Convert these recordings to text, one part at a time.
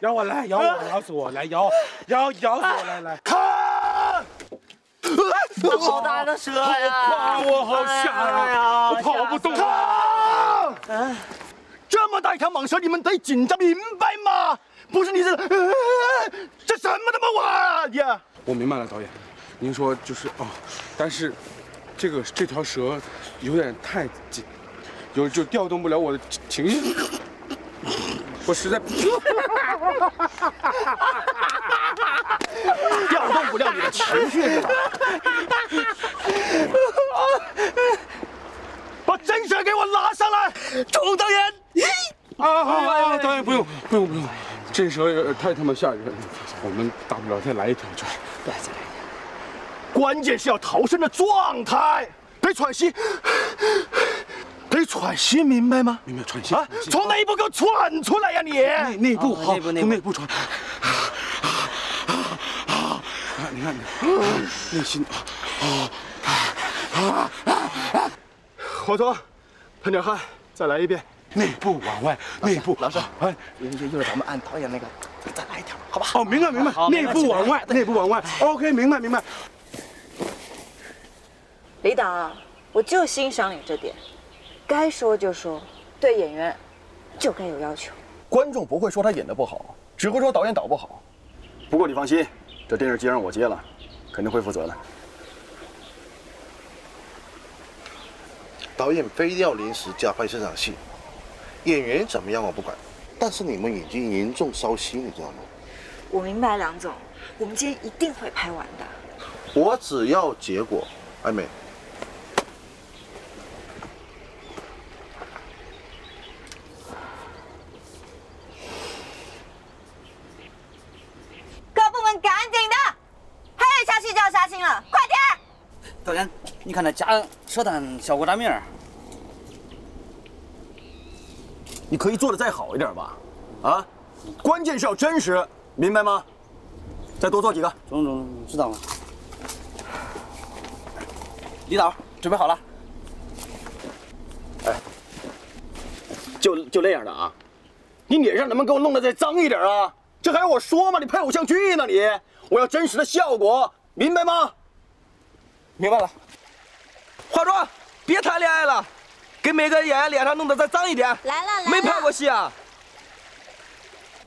咬我来咬死我来咬死我来！看，好大的蛇呀！我好吓人呀！我跑不动了。这么大一条蟒蛇，你们得紧张，明白吗？不是你这什么他妈玩啊你！我明白了，导演，您说就是哦，但是这条蛇有点太紧，就调动不了我的情绪。 我实在调动不了你的情绪是吧？把真蛇给我拉上来！钟导演，啊，好，导演不用，真蛇太他妈吓人了，我们大不了再来一条就是。对，再来一条。关键是要逃生的状态，得喘息，得是喘息，明白吗？明白，喘息啊！从内部给我喘出来呀，你！内部好，从内部喘。啊！你看，内心啊！火总，喷点汗，再来一遍。内部往外，内部。老师，哎，一会儿咱们按导演那个再来一条，好吧？哦，明白明白，内部往外，内部往外。OK， 明白明白。李导。 我就欣赏你这点，该说就说，对演员就该有要求。观众不会说他演得不好，只会说导演导不好。不过你放心，这电视既然我接了，肯定会负责的。导演非要临时加拍这场戏，演员怎么样我不管，但是你们已经严重烧心，你知道吗？我明白，梁总，我们今天一定会拍完的。我只要结果，艾美。 导演，你看那加扯淡效果咋样？你可以做的再好一点吧，啊，关键是要真实，明白吗？再多做几个。总，知道了。李导，准备好了？哎，就那样的啊，你脸上能不能给我弄得再脏一点啊？这还要我说吗？你拍偶像剧呢你？我要真实的效果，明白吗？ 明白了，化妆，别谈恋爱了，给每个演员脸上弄得再脏一点。来了，来了，没拍过戏啊。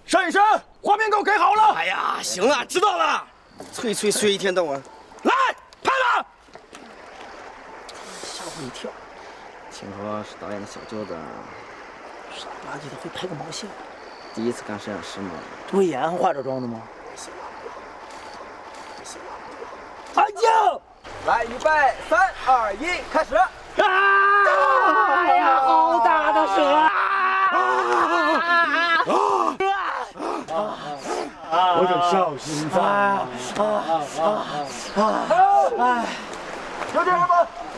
单医生，画面给我改好了。哎呀，行了，知道了。催，一天到晚。来，拍了。吓我一跳。听说是导演的小舅子，傻不拉几的会拍个毛线。第一次干摄影师吗？不会演还化着妆的吗？安静。 来，预备，3、2、1，开始！啊！哎呀，好大的蛇！啊！我这小心脏啊！有点什么？转场，好，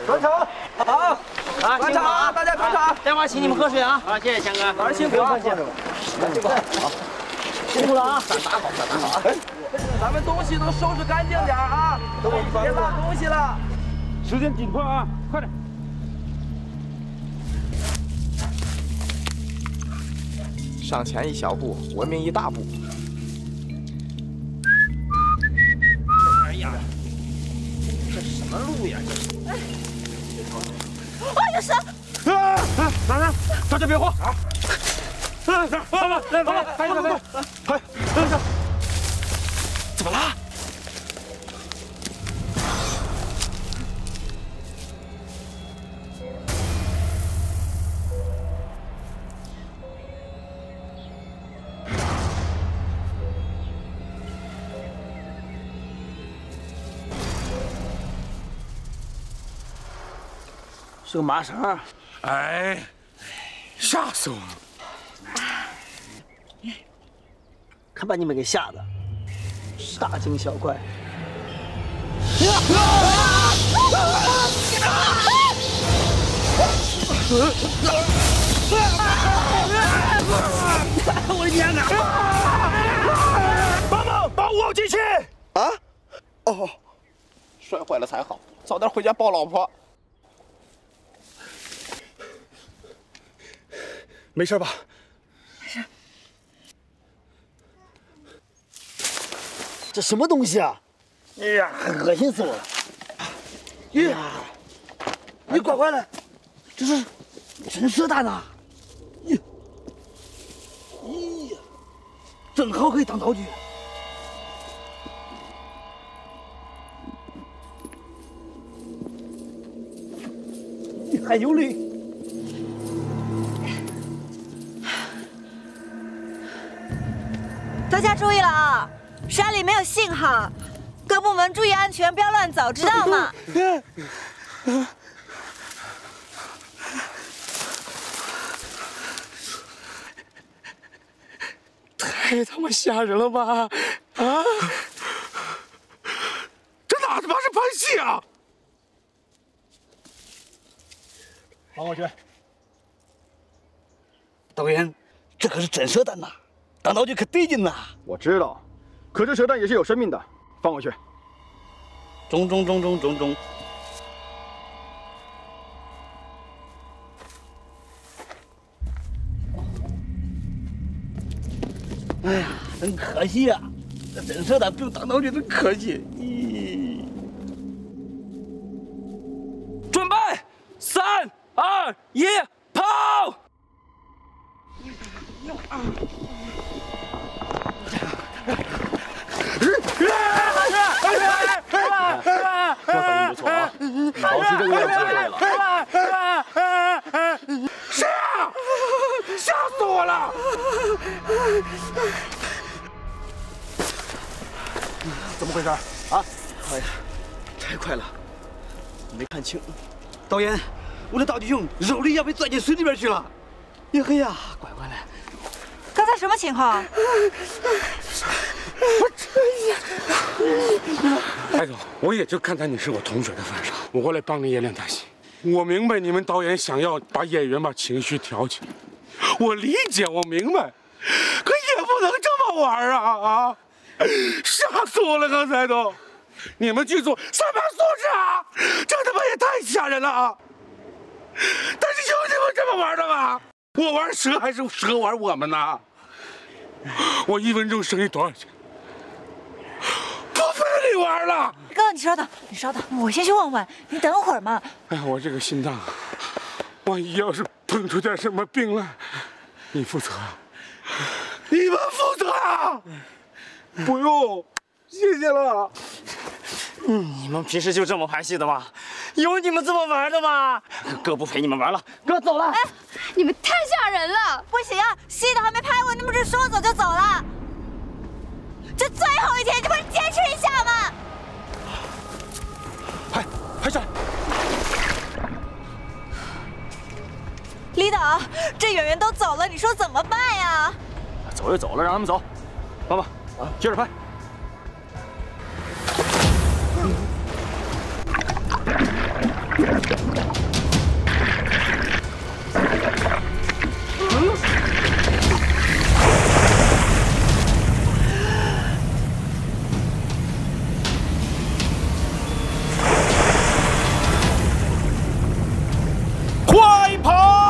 转场啊！大家转场。待会儿请你们喝水啊！好，谢谢强哥，晚上辛苦啊！辛苦，好，辛苦了啊！打好！ 咱们东西都收拾干净点啊！别落东西了。时间紧迫啊，快点！上前一小步，文明一大步。哎呀，这什么路呀？这！哎呀，蛇！啊！拿！大家别慌！啊！来，来，快！怎么了？是个麻绳。哎，吓死我了！看把你们给吓的。 大惊小怪！我的天哪！帮忙把五号机器！啊？哦，摔坏了才好，早点回家抱老婆。没事吧？ 这什么东西啊！哎呀，恶心死我了！哎呀，你快快来！这是蛇蛋呐！哎呀，正好可以当道具。还有嘞！ 大家注意了啊！ 山里没有信号，各部门注意安全，不要乱走，知道吗？太他妈吓人了吧！啊，这哪他妈是拍戏啊！王国军，导演，这可是真蛇胆呐，打道具可得劲呐！我知道，可这蛇胆也是有生命的，放回去。中。 哎呀，真可惜呀、啊！这真蛇胆不用打道具，真可惜。咦，准备，3、2、1，跑！不错啊，保持这个样子就对了。 吓死我了！怎么回事啊？哎呀，太快了，没看清。导演，我的道具熊肉力要被拽进水里边去了。叶黑呀，乖乖来！刚才什么情况？我这……艾总，我也就看在你是我同学的份上，我过来帮你演两台戏。我明白你们导演想要把演员把情绪挑起来。 我理解，我明白，可也不能这么玩啊！啊，吓死我了，刚才都！你们剧组300素质啊，这他妈也太吓人了啊！但是有你们这么玩的吗？我玩蛇还是蛇玩我们呢？我1分钟生意多少钱？不陪你玩了。哥，你稍等，我先去问问，你等会儿嘛。哎呀，我这个心脏，万一要是…… 碰出点什么病来，你负责，你们负责啊！不用，谢谢了。你们平时就这么拍戏的吗？有你们这么玩的吗？哥不陪你们玩了，哥走了。哎，你们太吓人了！不行啊，戏都还没拍完，你们就说走就走了。这最后一天，你们坚持一下嘛！拍手。 李导，这演员都走了，你说怎么办呀？走就走了，让他们走。爸爸，啊，接着拍。快跑！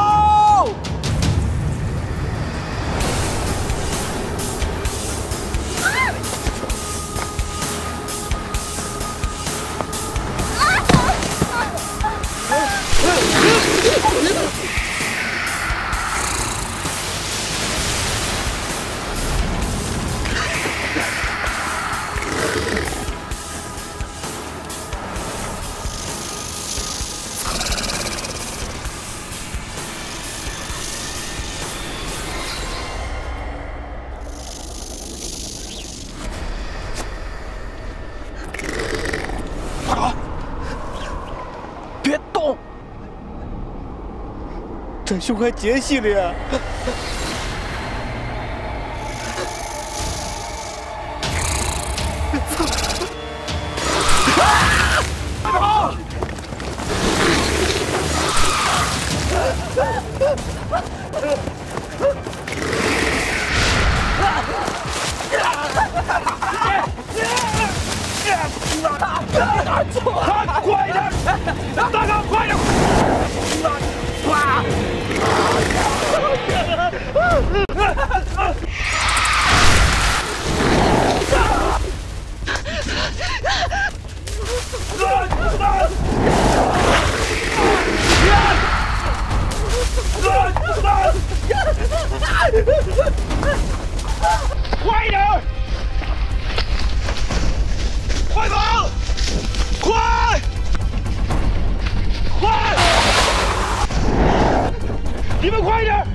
这胸还结系了呀！快跑！快点！大哥，快点！ 快点！快跑！快！快！ 你们快点！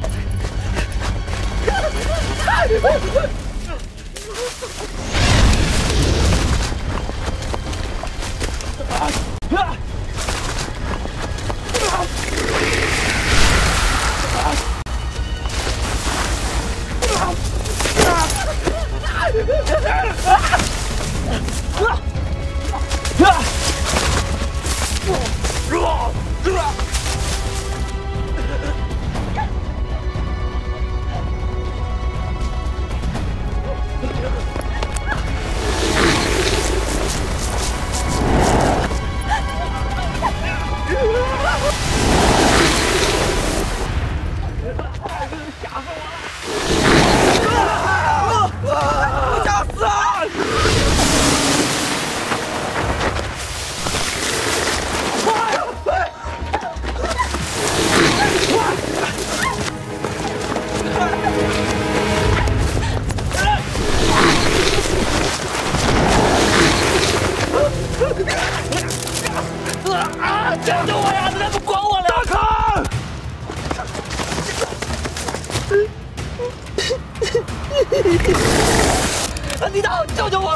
你大，救救我！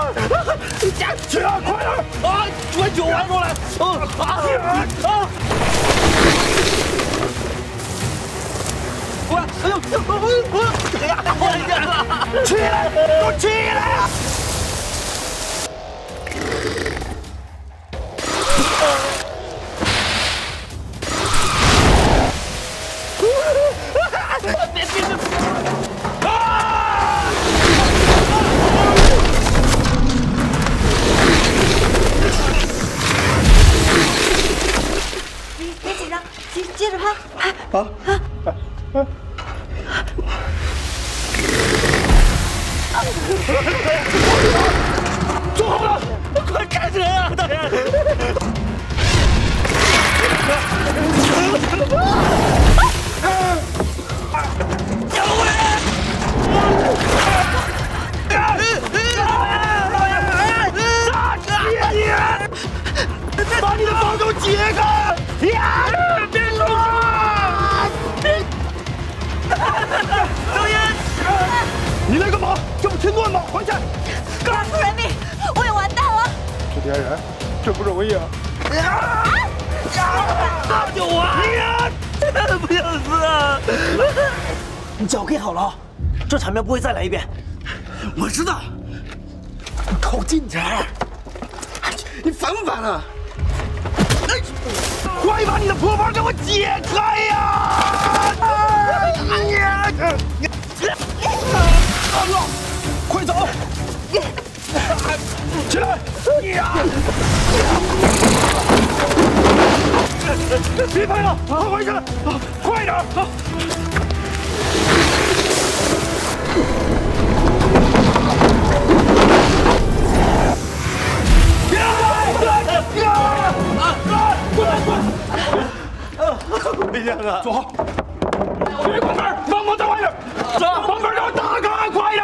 去啊，快点！啊，把酒玩出来！啊！滚！哎呦，滚！我天哪！起来，给我起来啊！别！啊！ 别紧张，接着拍。啊！住好了，快干什么呀，导演！小伟，把你的包都解开！别动啊！导演，你来干嘛？这不听乱吗？还钱！告诉人民，我也完蛋了。制片人，这不容易啊！救我！不想死啊！你脚给好了，这场面不会再来一遍。我知道，你靠近点儿。你烦不烦啊？快把你的破包给我解开呀！大壮，快走！起来！别拍了，快回去！快点！滚！没见啊！坐好。别关门，帮我在外面。走，把门给我打开，快点！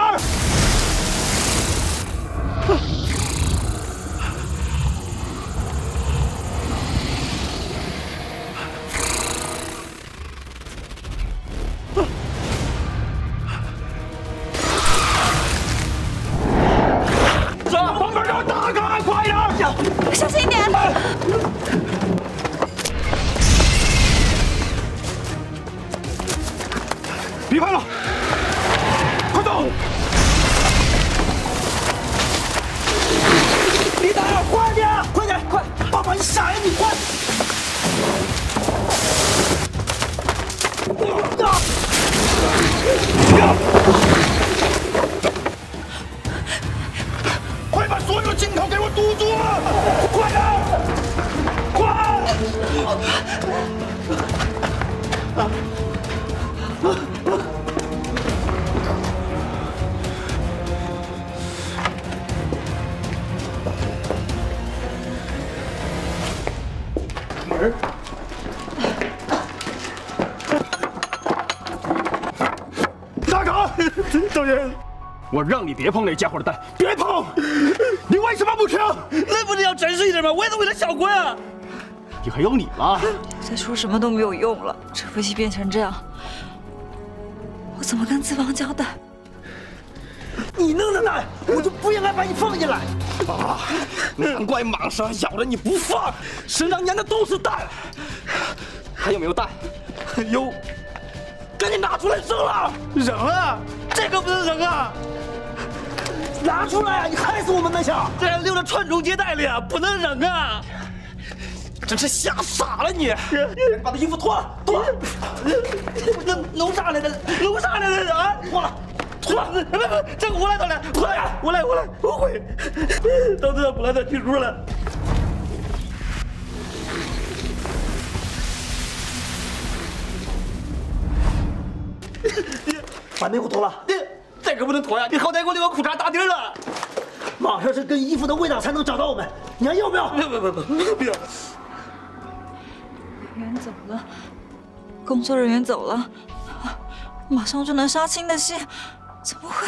小心一点！别拍了，快走！李导，快点，快点，快！爸爸，你傻呀，你快！快把所有镜头给我堵住！ 快点！快！门？大哥，导演，我让你别碰那家伙的蛋，别碰！ 你为什么不听？那不得要真实一点吗？我也是为了小关啊！你还有你吗？再说什么都没有用了。这部戏变成这样，我怎么跟资方交代？你弄的蛋，我就不应该把你放进来。啊，难怪蟒蛇咬着你不放，身上粘的都是蛋。还有没有蛋？有，赶紧拿出来扔了！扔啊！这个不能扔啊！ 拿出来啊！你害死我们那小子！这还溜到传宗接代里啊，不能扔啊！真是吓傻了你！把他衣服脱了，脱了！那弄啥来的？弄啥来的啊？脱了，脱了！别，这个我来，我来，我来，我来，我来，我会。到这不来的，记住了。把内裤脱了。 这可不能脱呀！你好歹给我留个裤衩打底了。马上是跟衣服的味道才能找到我们，你还要不要？不要！人走了，工作人员走了，马上就能杀青的戏，怎么会？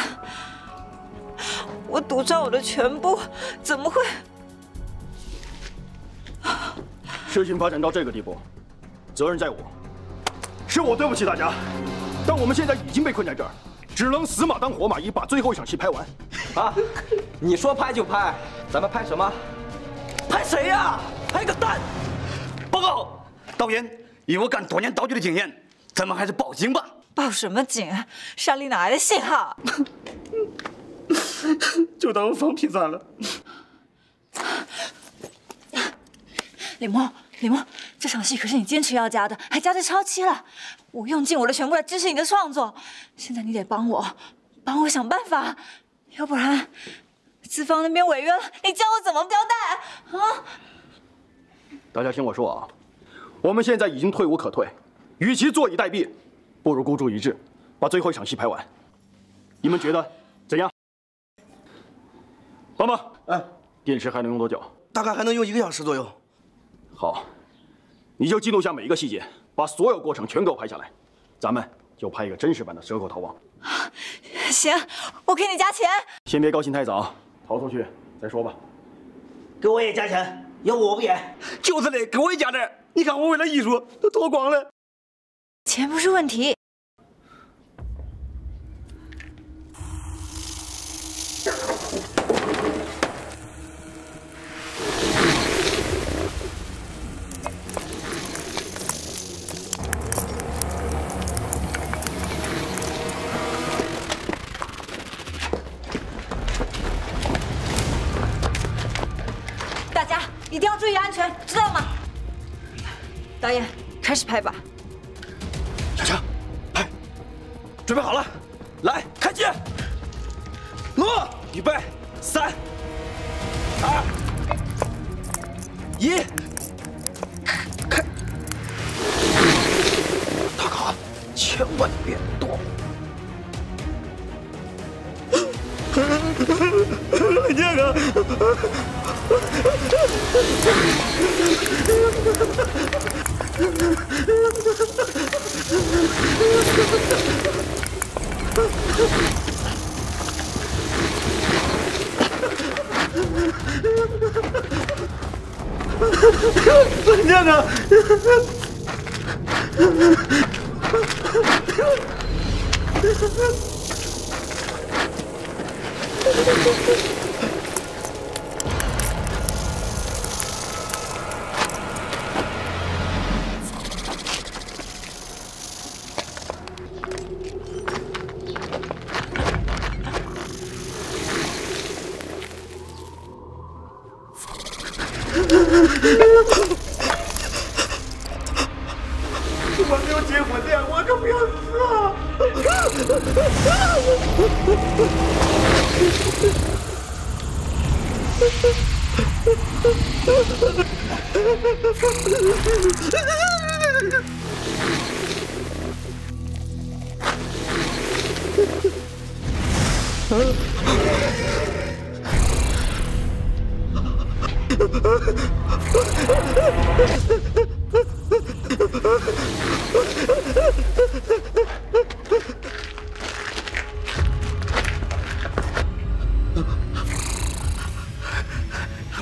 我赌上我的全部，怎么会？事情发展到这个地步，责任在我，是我对不起大家。但我们现在已经被困在这儿，只能死马当活马医，把最后一场戏拍完。啊，你说拍就拍，咱们拍什么？拍谁呀？拍个蛋！报告导演，以我干多年导剧的经验，咱们还是报警吧。报什么警？山里哪来的信号？就当我放屁算了。 李默，李默，这场戏可是你坚持要加的，还加的超期了。我用尽我的全部来支持你的创作，现在你得帮我，帮我想办法，要不然资方那边违约了，你叫我怎么交代啊？大家听我说啊，我们现在已经退无可退，与其坐以待毙，不如孤注一掷，把最后一场戏拍完。你们觉得怎样？帮忙，哎，电池还能用多久？大概还能用1个小时左右。 好，你就记录下每一个细节，把所有过程全给我拍下来，咱们就拍一个真实版的蛇口逃亡。行，我给你加钱。先别高兴太早，逃出去再说吧。给我也加钱，要不我不演。就是嘞，给我也加点。你看我为了艺术都脱光了。钱不是问题。知道吗？导演，开始拍吧。小强，拍，准备好了，来，开机。落，预备，3、2、1，开！大咖，千万别动！你这个。 你这个。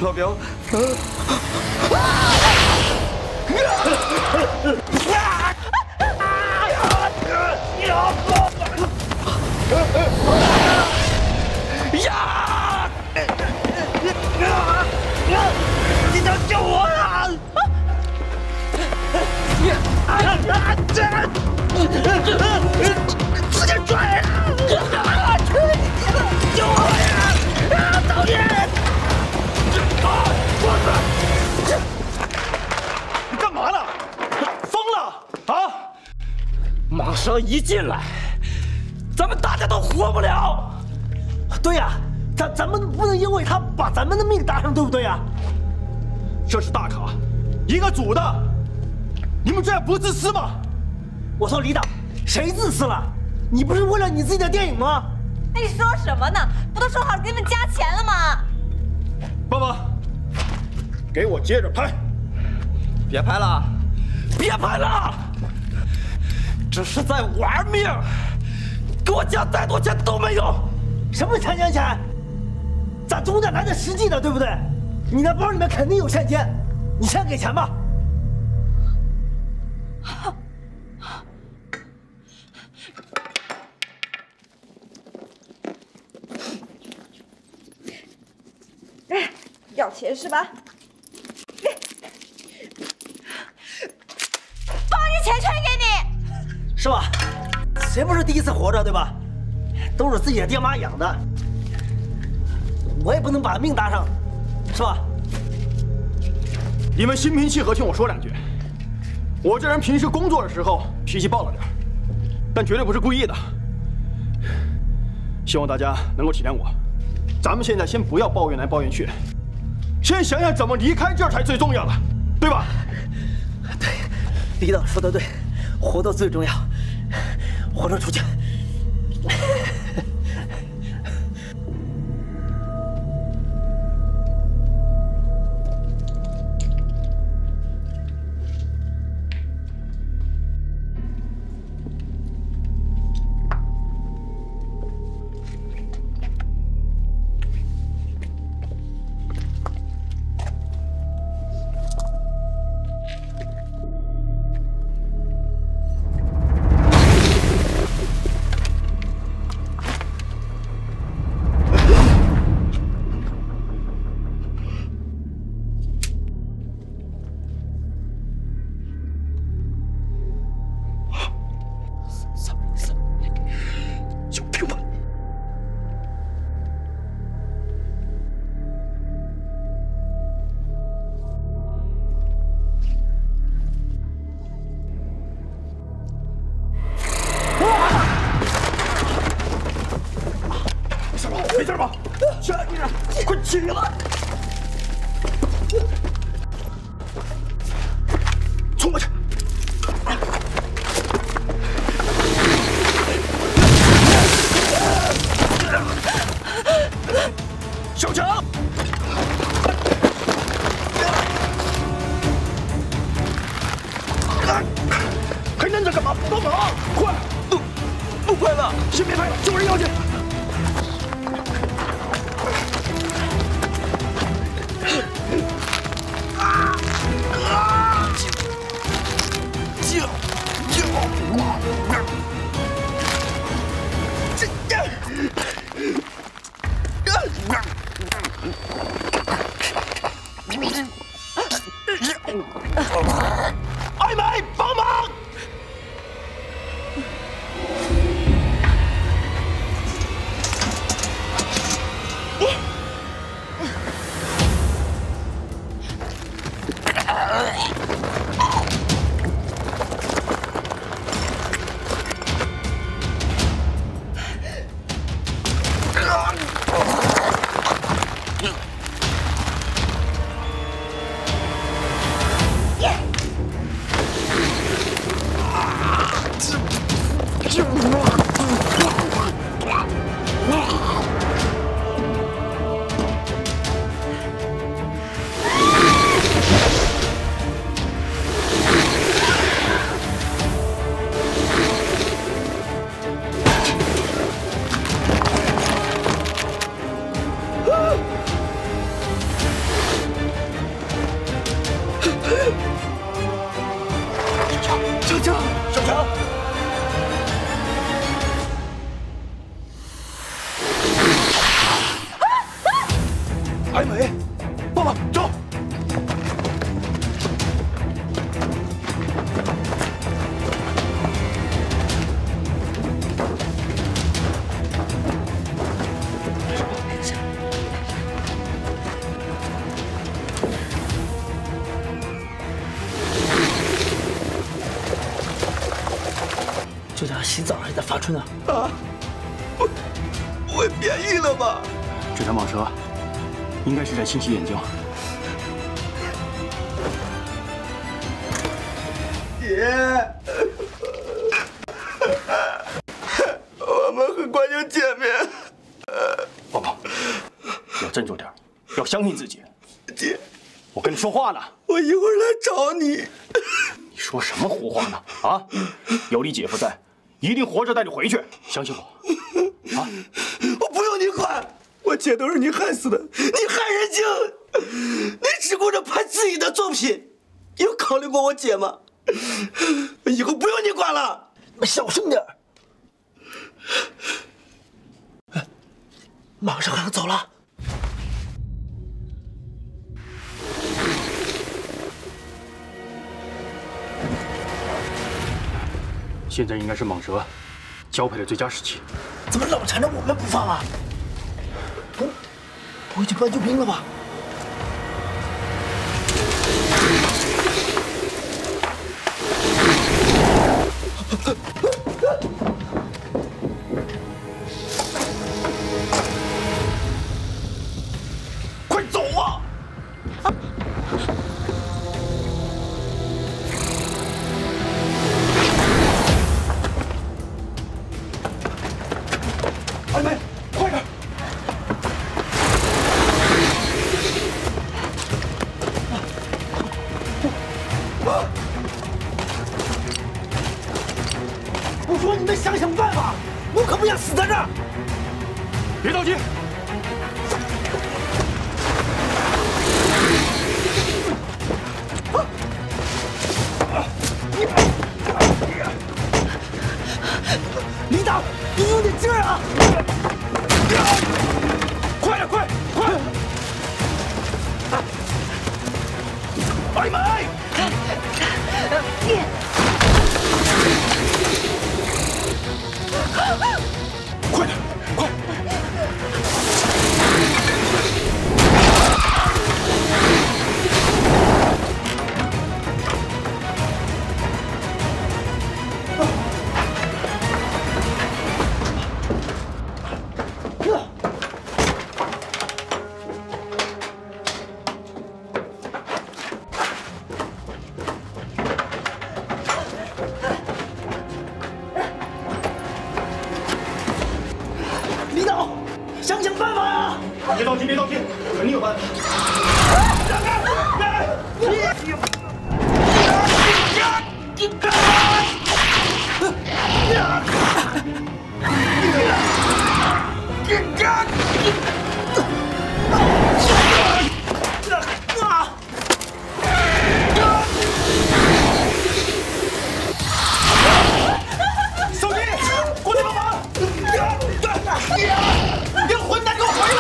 老表。呀！你能救我啊！直接拽啊！救我呀！啊，导演！ 你干嘛呢？疯了啊！蟒蛇一进来，咱们大家都活不了。对呀、啊，咱们不能因为他把咱们的命搭上，对不对呀、啊？这是大咖，一个组的，你们这样不自私吗？我说李导，谁自私了？你不是为了你自己的电影吗？你说什么呢？不都说好给你们加钱了吗？爸爸。 给我接着拍！别拍了，别拍了！只是在玩命，给我加再多钱都没用。什么钱？咱总得来点实际的，对不对？你那包里面肯定有现金，你先给钱吧。要钱是吧？把我的钱全给你，是吧？谁不是第一次活着，对吧？都是自己的爹妈养的，我也不能把命搭上，是吧？你们心平气和听我说两句。我这人平时工作的时候脾气暴了点，但绝对不是故意的。希望大家能够体谅我。咱们现在先不要抱怨来抱怨去，先想想怎么离开这儿才最重要的，对吧？对，李导说的对，活到最重要，活着出去。 洗澡还在发春啊！啊，我变异了吧？这条蟒蛇应该是在清洗眼睛。姐，我们很快就见面。宝宝，要振作点，要相信自己。姐，我跟你说话呢。我一会儿来找你。你说什么胡话呢？啊，有你姐夫在。 一定活着带你回去，相信我。啊！我不用你管，我姐都是你害死的，你害人精，你只顾着拍自己的作品，有考虑过我姐吗？以后不用你管了，小声点。哎，马上要走了。现在应该是蟒蛇交配的最佳时期。怎么老缠着我们不放啊？不会去搬救兵了吧？ 快走啊！阿梅，快点！我说你们想办法，我可不想死在这儿！别着急。 李导，你有点劲儿啊！快点，快！哎妈！快点，快！ 别着急，肯定有办法。小弟，过来帮忙！你个混蛋，给我回来！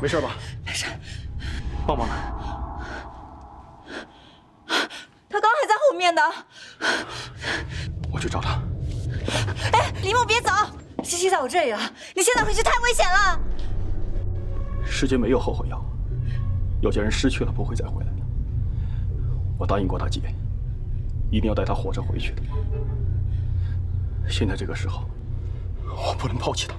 没事吧？没事。棒棒呢？他刚还在后面呢。我去找他。哎，李梦，别走！西西在我这里了，你现在回去太危险了。世间没有后悔药，有些人失去了不会再回来的。我答应过大姐，一定要带她活着回去的。现在这个时候，我不能抛弃她。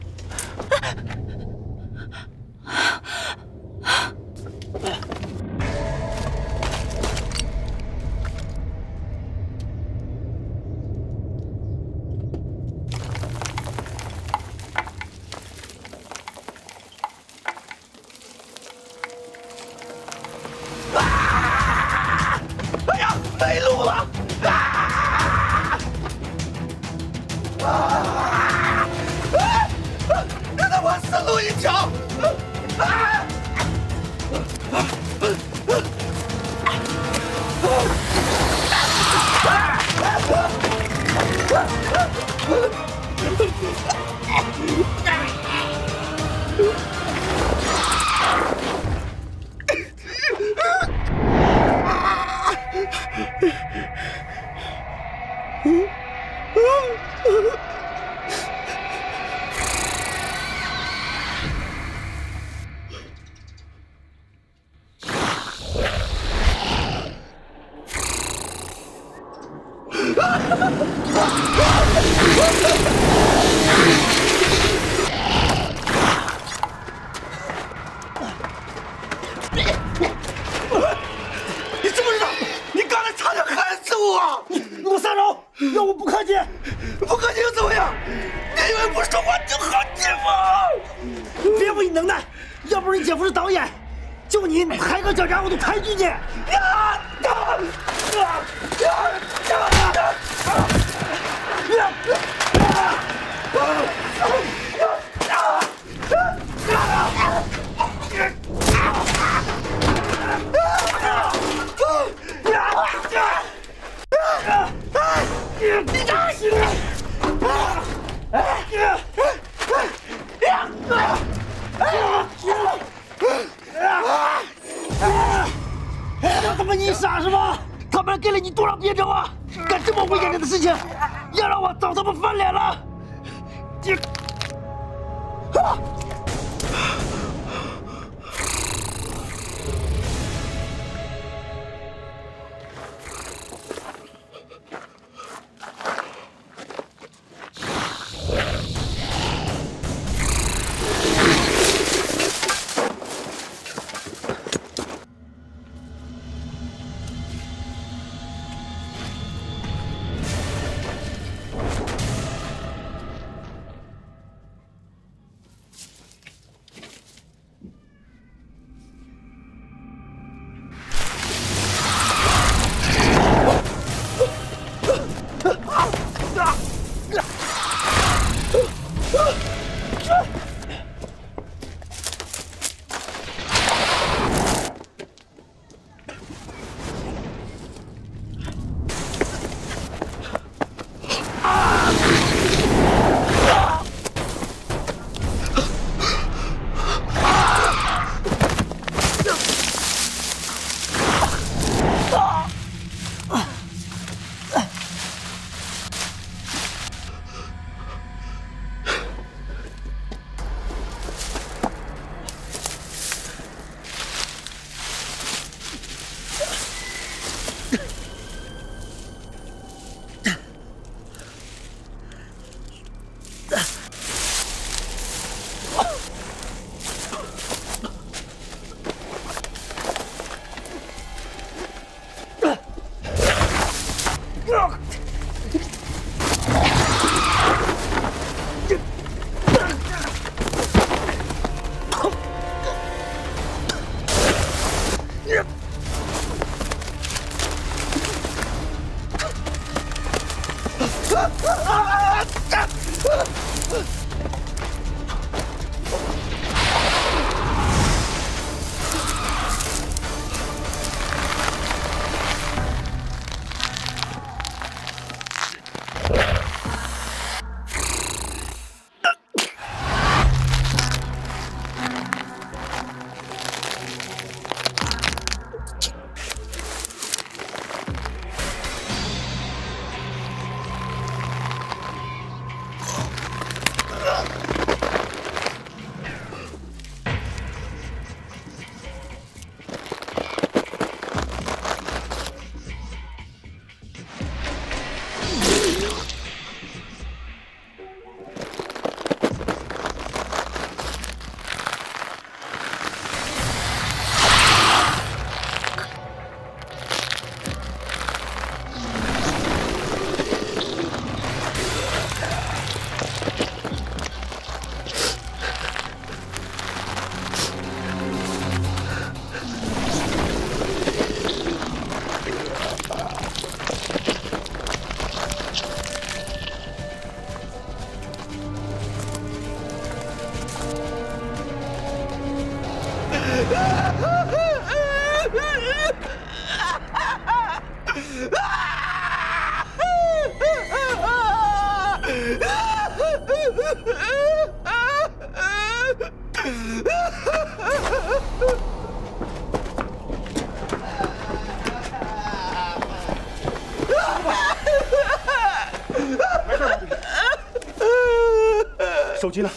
手机呢？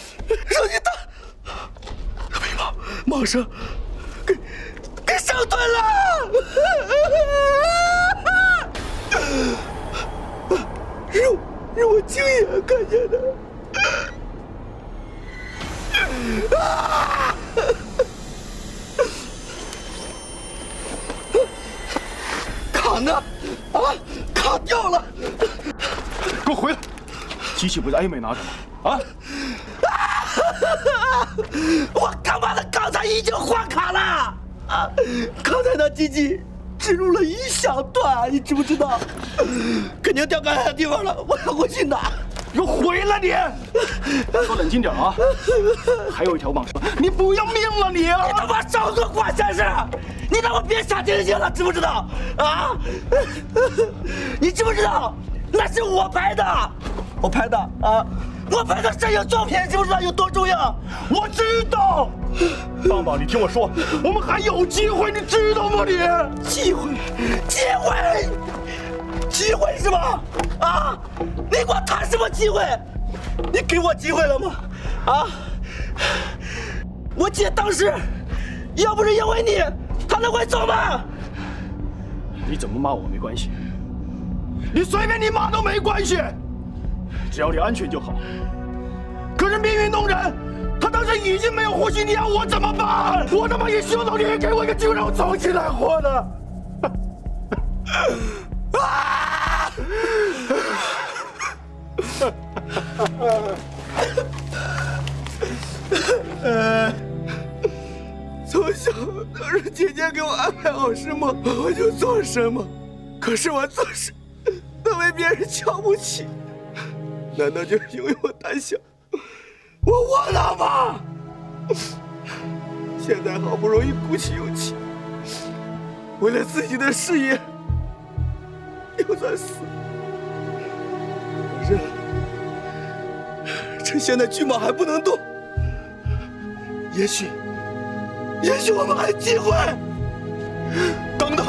手机断，眉毛马上给上断了，是我亲眼看见的。啊！卡呢？啊，卡掉了！给我回来！机器不是艾美拿着吗？啊！ 我他妈的刚才已经换卡了啊！刚才那机器植入了一小段，你知不知道？肯定掉刚才的地方了，我要回去拿。给我回来你！你说冷静点啊！还有一条蟒蛇，你不要命了你！你他妈少做寡善事！你他妈别傻清醒了，知不知道？啊！你知不知道？那是我拍的，我拍的啊！ 我拍的摄影作品，知不知道有多重要？我知道，棒棒，你听我说，我们还有机会，你知道吗？你机会，机会，机会是吧？啊，你管他什么机会？你给我机会了吗？啊，我姐当时要不是因为你，她能会走吗？你怎么骂我没关系，你随便你骂都没关系。 只要你安全就好。可是命运弄人，他当时已经没有呼吸，你让我怎么办？我他妈也希望你也给我一个机会，让我重新来活的。啊！从小都是姐姐给我安排好什么，我就做什么。可是我做事都被别人瞧不起。 难道就是因为我胆小，我忘了吗？现在好不容易鼓起勇气，为了自己的事业，就算死。可是，趁现在巨蟒还不能动，也许我们还有机会。等等。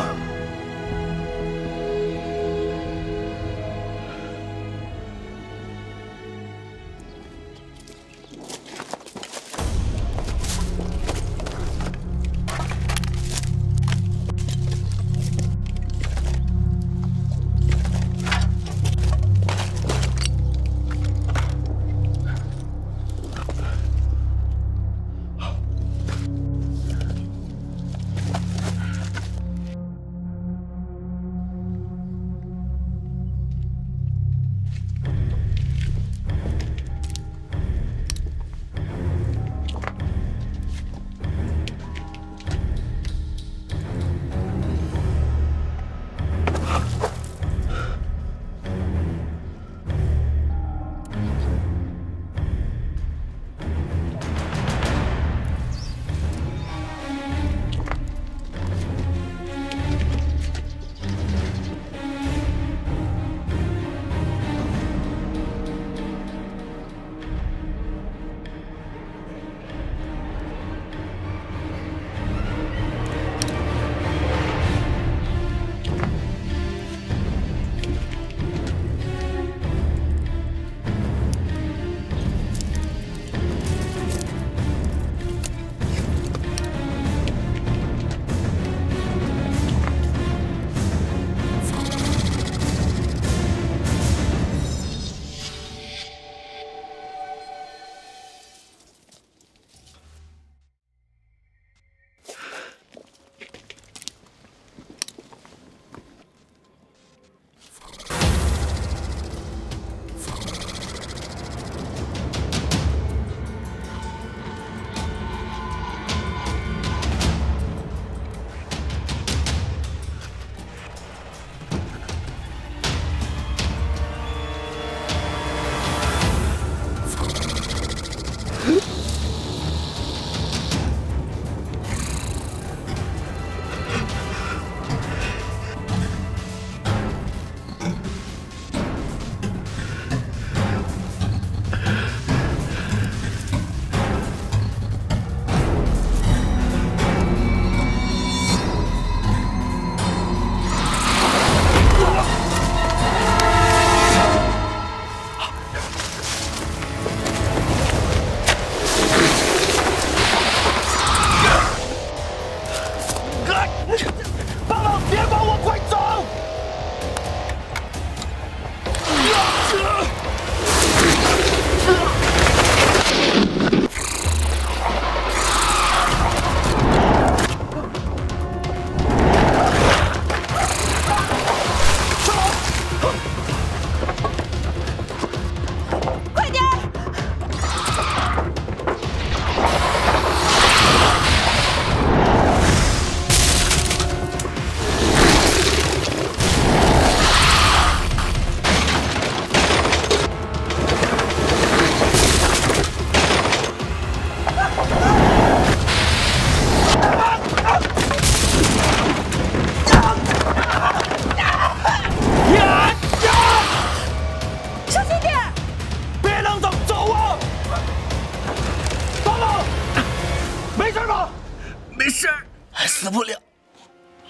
还死不了。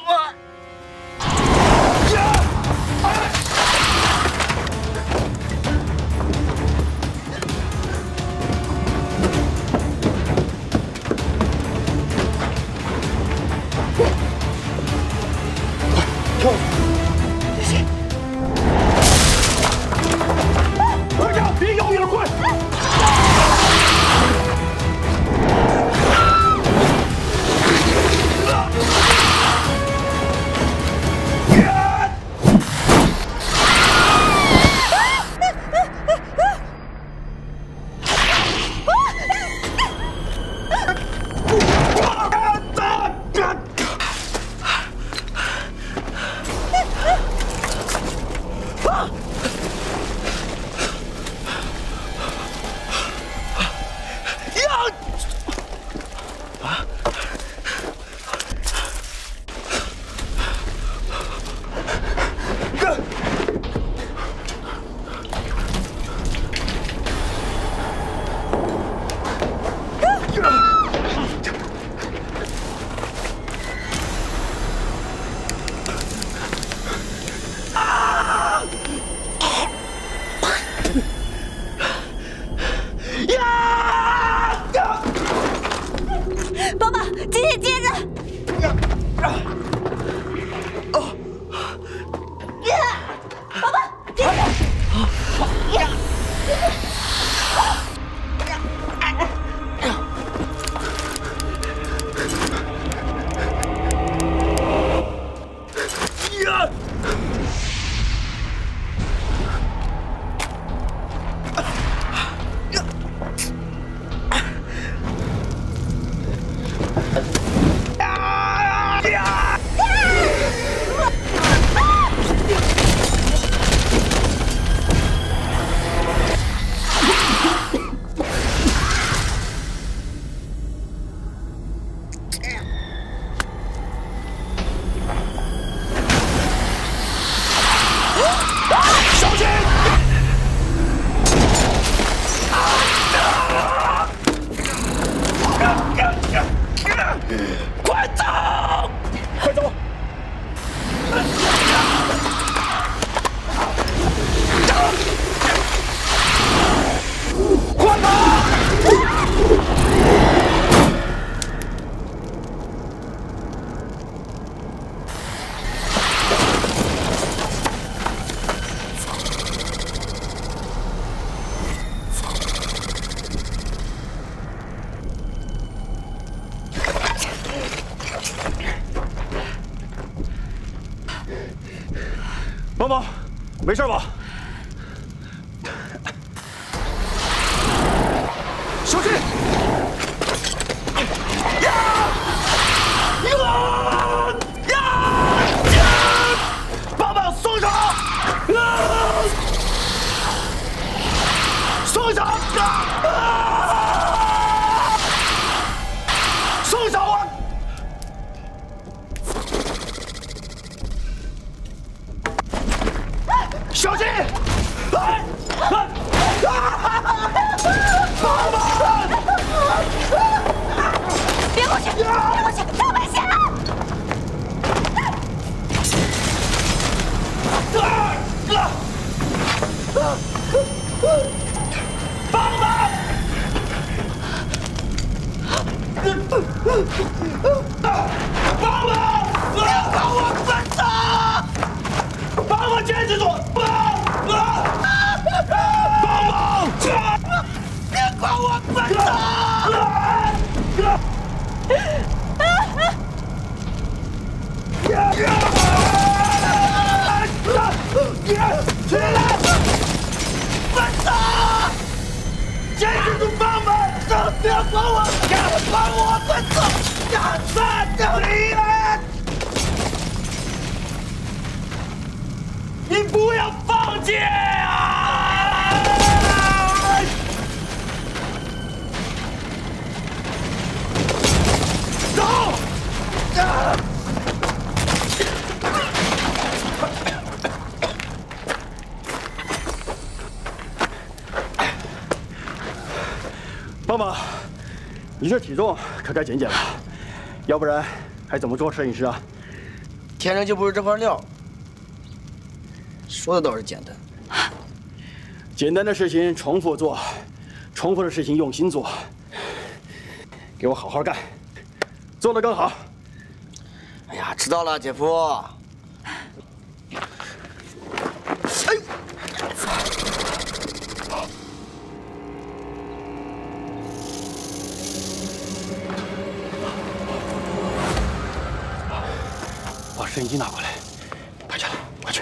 啊！ 毛毛，没事吧？小心！呀！啊！呀！呀！爸爸，松手！啊！松手！啊！松手啊！ 小心！哎！啊！爸爸！别过去！别过去！大白仙！爸爸！爸爸！把我分手！ 把我坚持住！帮忙！别管我，笨蛋！ 你不要放弃啊！走！妈妈，你这体重可该减减了，要不然还怎么做摄影师啊？天生就不是这块料。说的倒是简单，简单的事情重复做，重复的事情用心做。给我好好干，做得更好。哎呀，迟到了，姐夫。哎。 摄影机拿过来，快去了，快去！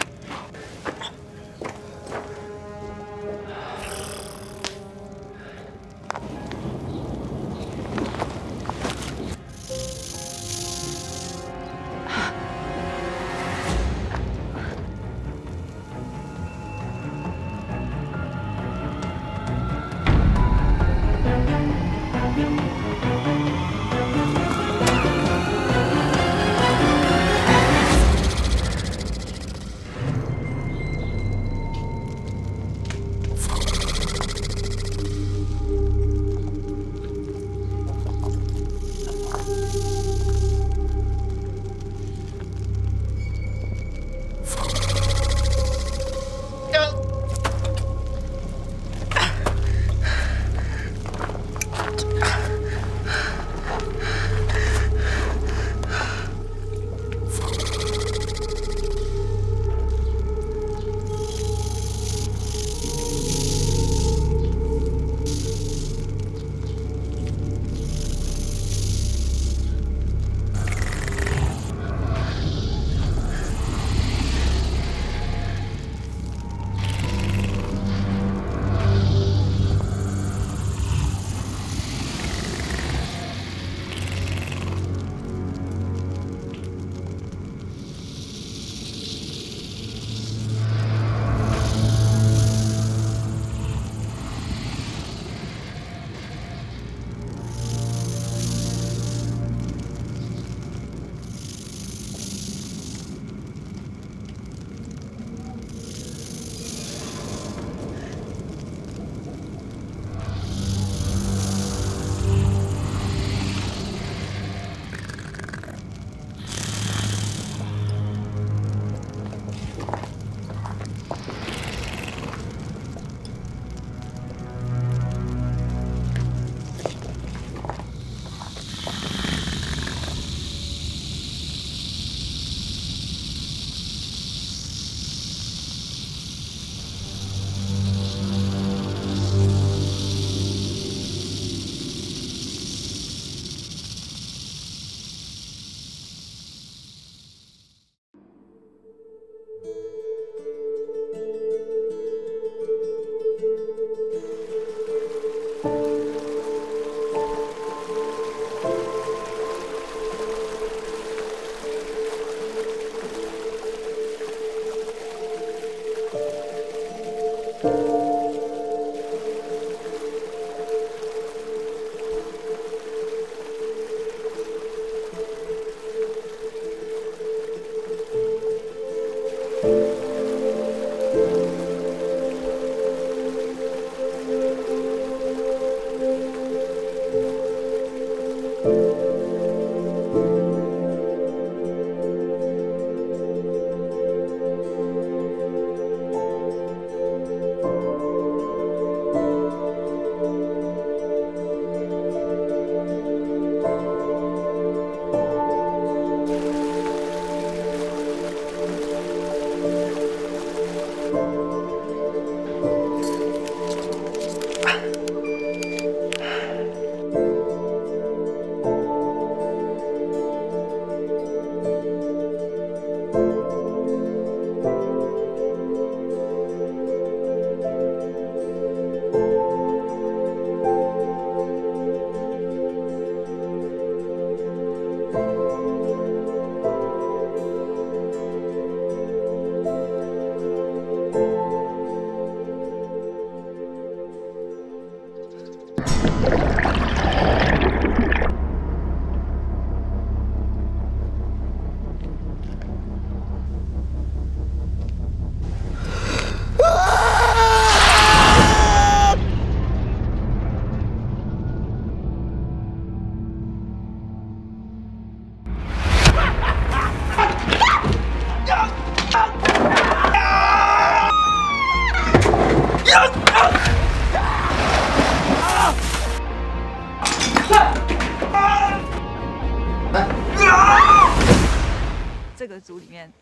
这个组里面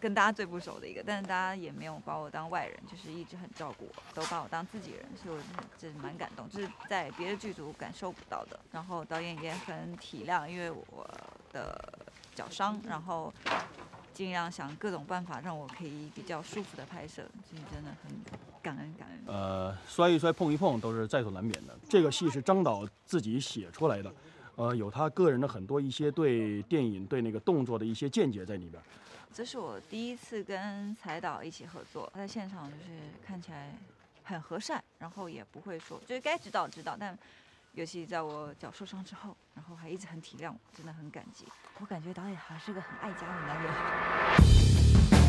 跟大家最不熟的一个，但是大家也没有把我当外人，就是一直很照顾我，都把我当自己人，所以我就是蛮感动，就是在别的剧组感受不到的。然后导演也很体谅，因为我的脚伤，然后尽量想各种办法让我可以比较舒服的拍摄，所以真的很感恩感恩。摔一摔碰一碰都是在所难免的。这个戏是张导自己写出来的，有他个人的很多一些对电影对那个动作的一些见解在里边。 这是我第一次跟彩导一起合作，在现场就是看起来很和善，然后也不会说就是该指导指导，但尤其在我脚受伤之后，然后还一直很体谅我，真的很感激。我感觉导演还是个很爱家的男人。